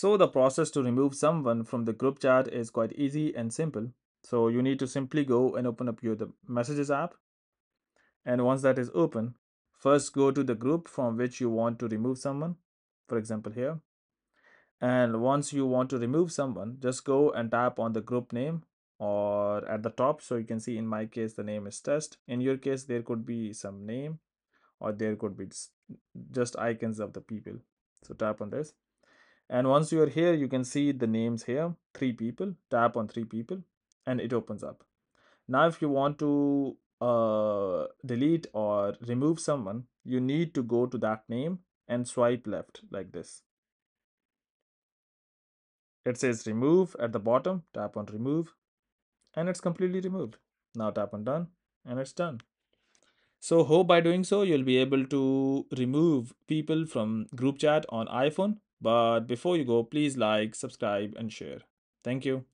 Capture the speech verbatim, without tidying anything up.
So the process to remove someone from the group chat is quite easy and simple. So you need to simply go and open up your the Messages app. And once that is open, first go to the group from which you want to remove someone, for example here. And once you want to remove someone, just go and tap on the group name or at the top. So you can see in my case, the name is test. In your case, there could be some name or there could be just icons of the people. So tap on this. And once you are here, you can see the names here, three people. Tap on three people and it opens up. Now, if you want to uh, delete or remove someone, you need to go to that name and swipe left like this. It says remove at the bottom, tap on remove and it's completely removed. Now tap on done and it's done. So hope by doing so, you'll be able to remove people from group chat on iPhone. But before you go, please like, subscribe and share. Thank you.